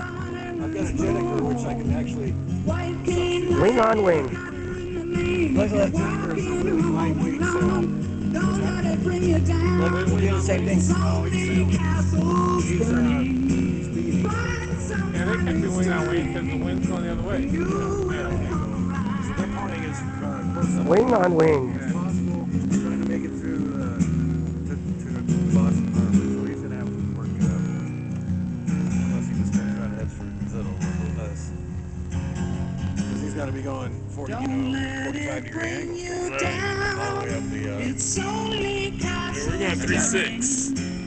I've got a jet anchor which I can actually wing on wing. Plus that anchor is a really lightweight sound. Don't let it bring you down. Well, we do the same thing. Oh, yeah, they can do wing on wing because the wind's going the other way. So their pony is wing on wing. Yeah. Going 40, don't let it bring you down. All the way up the, it's only we're going 3-6.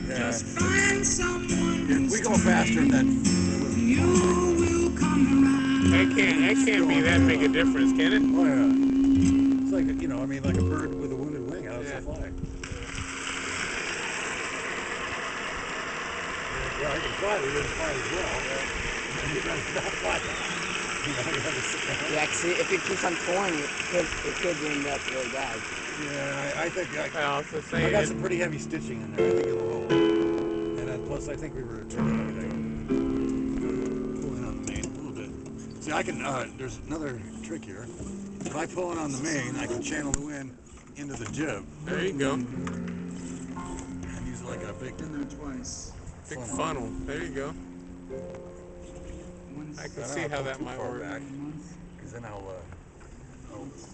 Yeah. Just find someone. If we go faster than you will come around. That can't be that big a difference, can it? Oh, yeah. It's like like a bird with a wounded wing. How does it fly? Yeah, I can fly. But you can fly as well. Yeah. You'd rather not fly. Yeah, see, if it keeps on falling, it could end up really bad. Yeah, I think I got some pretty heavy stitching in there. I think it'll hold. And plus, I think we were pulling on the main a little bit. See, I can. There's another trick here. By pulling on the main, I can channel the wind into the jib. There you go. And use like a big funnel. There you go. I can see how that might work. Because then I'll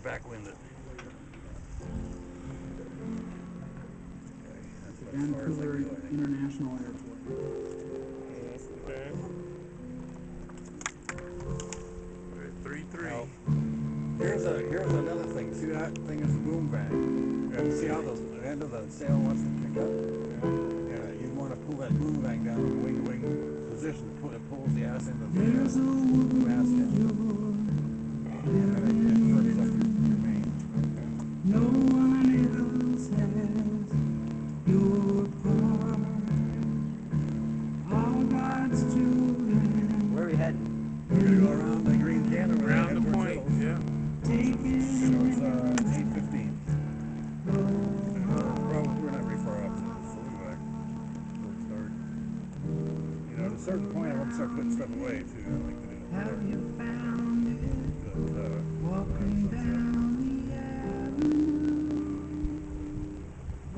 backwind it. Okay, Vancouver International Airport. Okay. 3-3. Now, here's another thing. See that thing is a boom bang. And see how the end of the sail wants to kick up? Yeah, you want to pull that boom bang down and wing to wing. Position to put it pulls the ass into the mast and it flips up your main. No one else has your part. All God's children. Where are we heading? We're going to go around the green cannon. Around the point, yeah. So it's 8:15. We're not very far up. At a certain point, I want to start putting stuff away, too. I like to do it. Have you found it? But, walking down the avenue.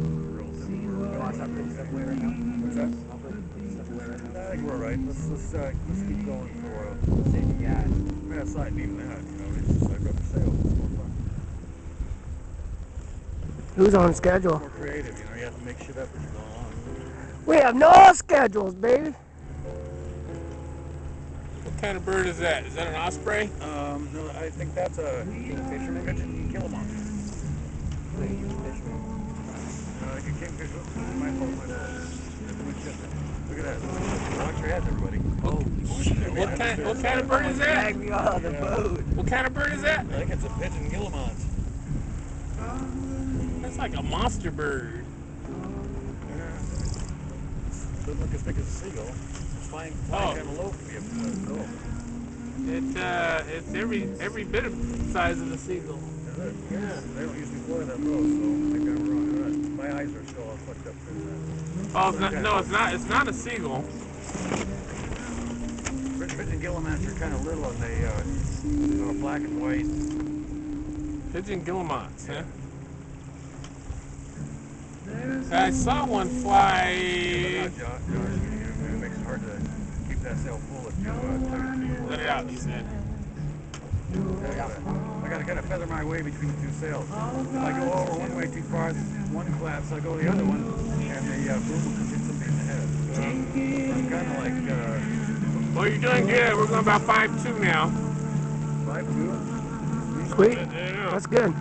Real simple. Can I stop putting stuff away right now? What's that? I'll put stuff away right now. I think we're all right. Let's keep going for a safety guide. We're outside even that. It's just like up for sale. It's more fun. Who's on schedule? More creative, You have to make shit up as you go along. We have no schedules, baby. What kind of bird is that? Is that an osprey? No, I think that's a kingfisher. Pigeon Guillemot. It's a huge fish. Like a kingfisher. My fault with a... Look at that. Watch your heads, everybody. Oh, shit. What kind of bird is that? The boat. What kind of bird is that? I think it's a pigeon guillemot. That's like a monster bird. Yeah. Doesn't look as big as a seagull. Flying kind of low can be a goal. It's every bit of the size of a seagull. Yeah, they don't usually fly that low, so I think I'm wrong. My eyes are still all fucked up from that. Oh, it's not a seagull. Pigeon guillemots are kind of little, and they are black and white. Pigeon guillemots, huh? I saw one fly. Hard to keep that sail full if you let it out, he said. I gotta kind of feather my way between the two sails. If I go over one way too far, one flaps, I go the other one, and the boom will hit something in the head. So I'm kind of like... well, you're doing good. We're going about 5-2 now. 5-2? Sweet. Yeah. That's good.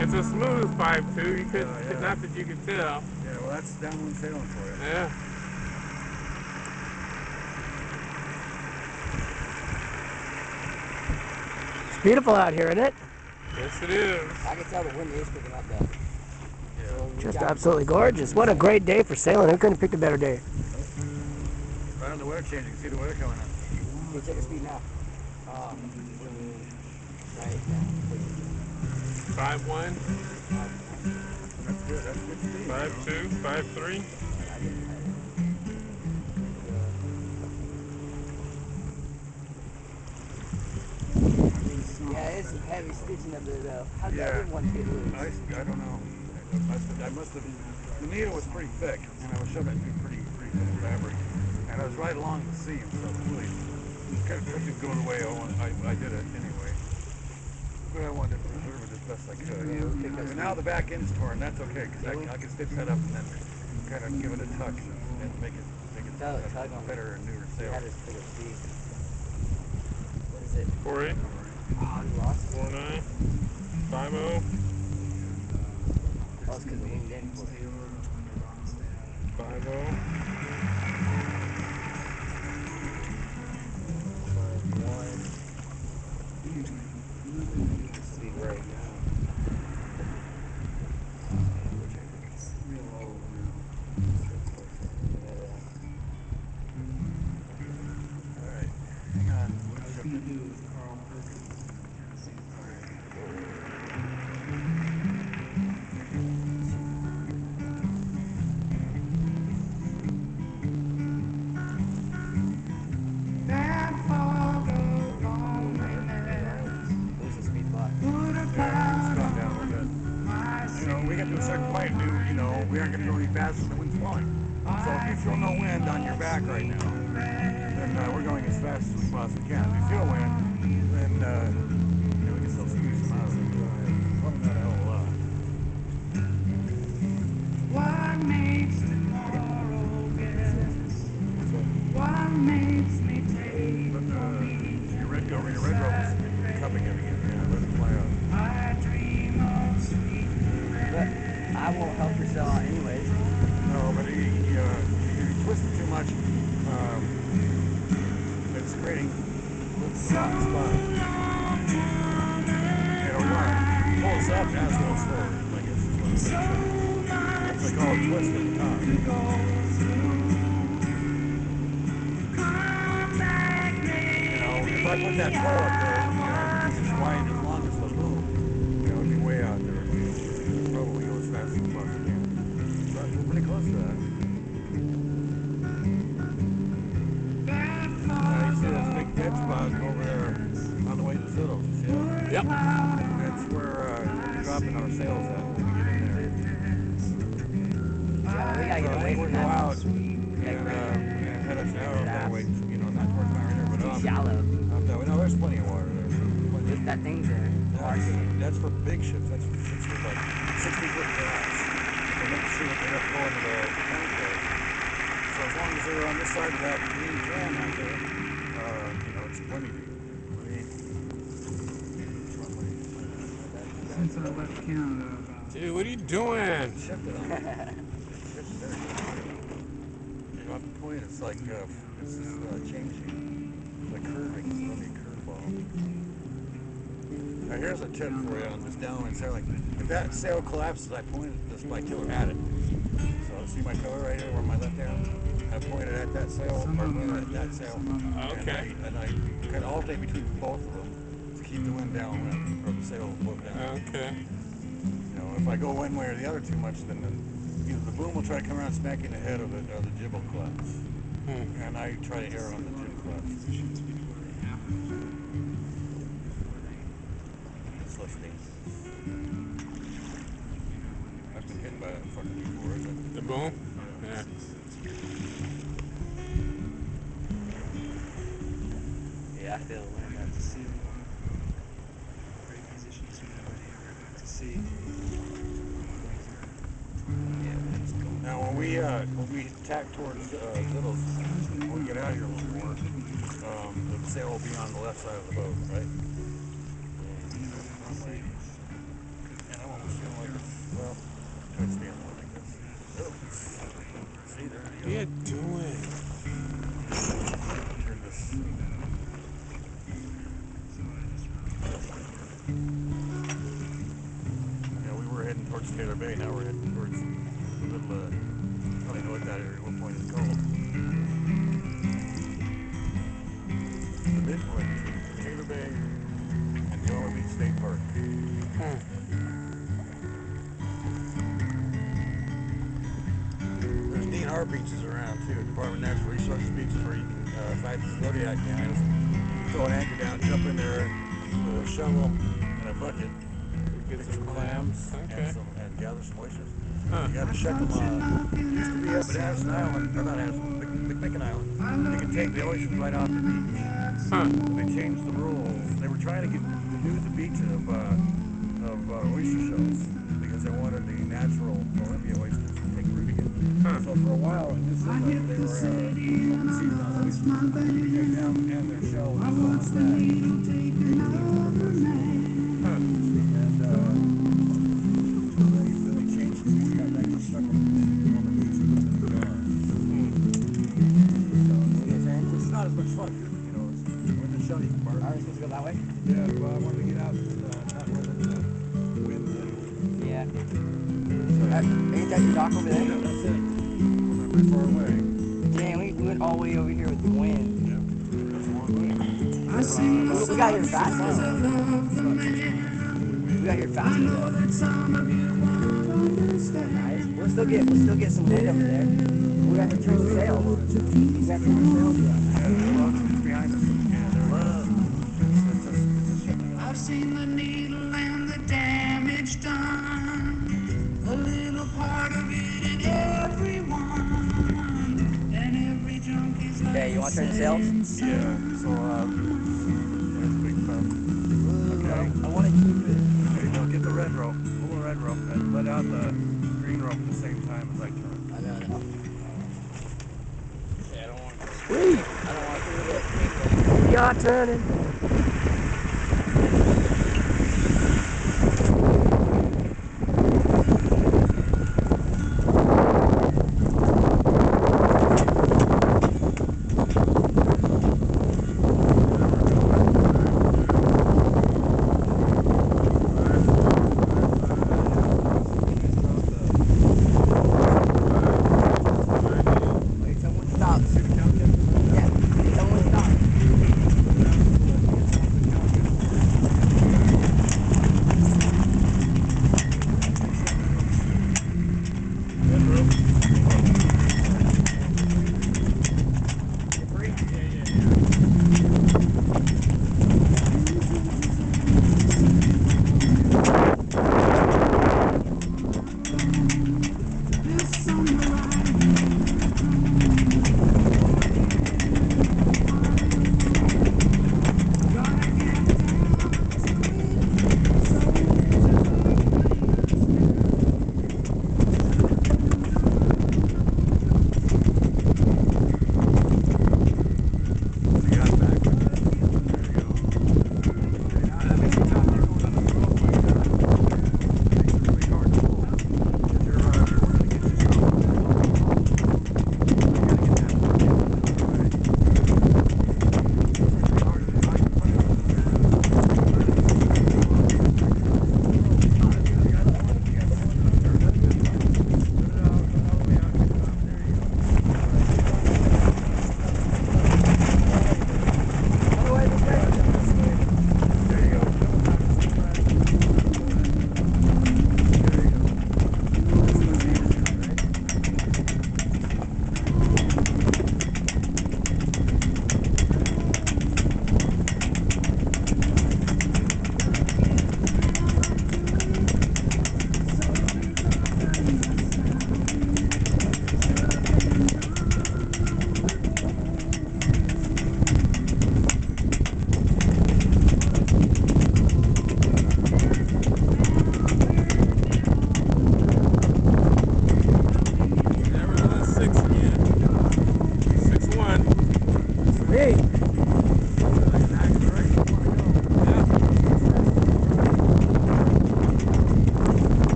It's a smooth 5-2. You could, not that you could tell. Yeah, well, that's downwind sailing for you. Yeah. Beautiful out here, isn't it? Yes, it is. I can tell the wind is picking up though. Yeah. So just absolutely gorgeous. What a great day for sailing. Who couldn't have picked a better day? Right on the weather change, you can see the weather coming up. We'll take a speed now. 5-1. 5-2. 5-3. some heavy stitching under it though. How did that one get loose? I don't know. I must have, the needle was pretty thick, and I was shoving it through pretty thin fabric. And I was right along the seam, so really, it kind of took it going away. I did it anyway. But I wanted to preserve it as best I could. And now the back end's torn, that's okay, because I can stitch that up and then kind of give it a tuck and make it a better and newer sail. That is pretty deep. What is it? 4-8. Oh, you lost it. 4-9. 5-0. Well, it's because we didn't get it. 5-0. 10 for you on this downwind sailing. If that sail collapses, I pointed this my killer at it. So see my color right here where my left hand? I pointed at that sail, or at that sail. Okay. And I cut all day between both of them to keep the wind down or the sail float down. Okay. You know, if I go one way or the other too much, then either the boom will try to come around smacking the head of it or the jib will collapse. And I try to err on the jib collapse. I've been hit by that fucking before, isn't it? The boom? Yeah. Yeah, I feel like I have to see one. Great position to have to see. Yeah, that's cool. Now when we tack towards Littles, when we get out of here a little more, the sail will be on the left side of the boat, right? Taylor Bay, now we're heading towards the middle of, I don't even know what that area, what point it's called. The midpoint between Taylor Bay and the Olympic Beach State Park. There's DNR beaches around too, Department of Natural Resources beaches where you can fight the Zodiac guys, throw an anchor down, jump in there with a shovel. bucket. Get some clams and gather some oysters. You got to check them out. It used to be up at Addison Island, or not Addison, Big Pickin Island. You could take the oysters right off the beach. They changed the rules. They were trying to get rid of the beach of oyster shells because they wanted the natural Columbia oysters to take root again. So for a while, it just seemed like they were seasonal oysters. You take them and their shell was we'll still get some wind over there. We have to turn the sail. I've seen the needle and the damage done. A little part of it in everyone. And every junk is like. Okay, you want to turn the sails? Yeah. So, I want to keep it. Okay, don't get the red rope. Pull the red rope and let out the green rope at the same time as I turn. I know. Yeah, I don't want to go. Whee! I don't want to do that. We are turning. Someone stop.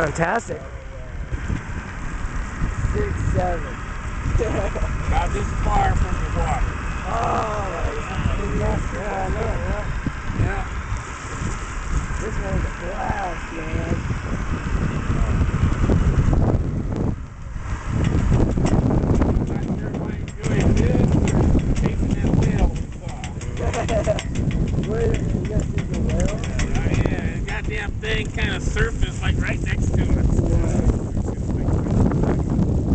Fantastic. 6-7. About this far from the water. Oh, yes, yeah, I know, yeah. Yeah. This one's a blast, man. Thing kind of surfaced like right next to us. Yeah.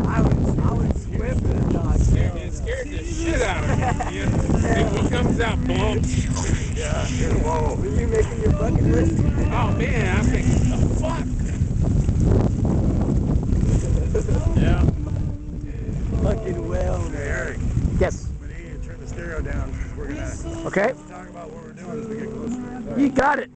I would swim in a dog. Scared the shit out of me. What comes out below. Yeah. Whoa. Were you making your bucket list? Oh man, I'm thinking, what the fuck? Yeah. Fucking whale. Well, Eric. Yes. We need to turn the stereo down. We're gonna talk about what we're doing as we get closer. Sorry. You got it.